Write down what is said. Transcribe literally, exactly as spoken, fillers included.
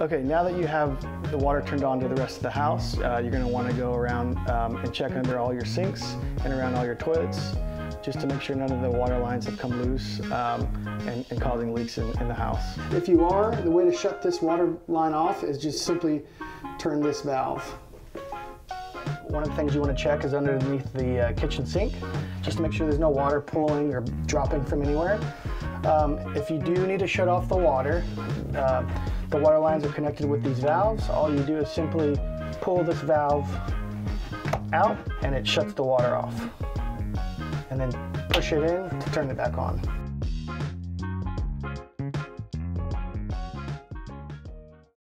Okay, now that you have the water turned on to the rest of the house, uh, you're going to want to go around um, and check under all your sinks and around all your toilets, just to make sure none of the water lines have come loose um, and, and causing leaks in, in the house. If you are, the way to shut this water line off is just simply turn this valve. One of the things you want to check is underneath the uh, kitchen sink, just to make sure there's no water pooling or dropping from anywhere. Um, if you do need to shut off the water, uh, the water lines are connected with these valves. All you do is simply pull this valve out and it shuts the water off. And then push it in to turn it back on.